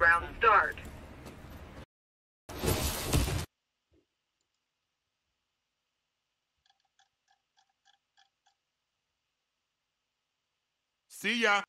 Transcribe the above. Round start. See ya.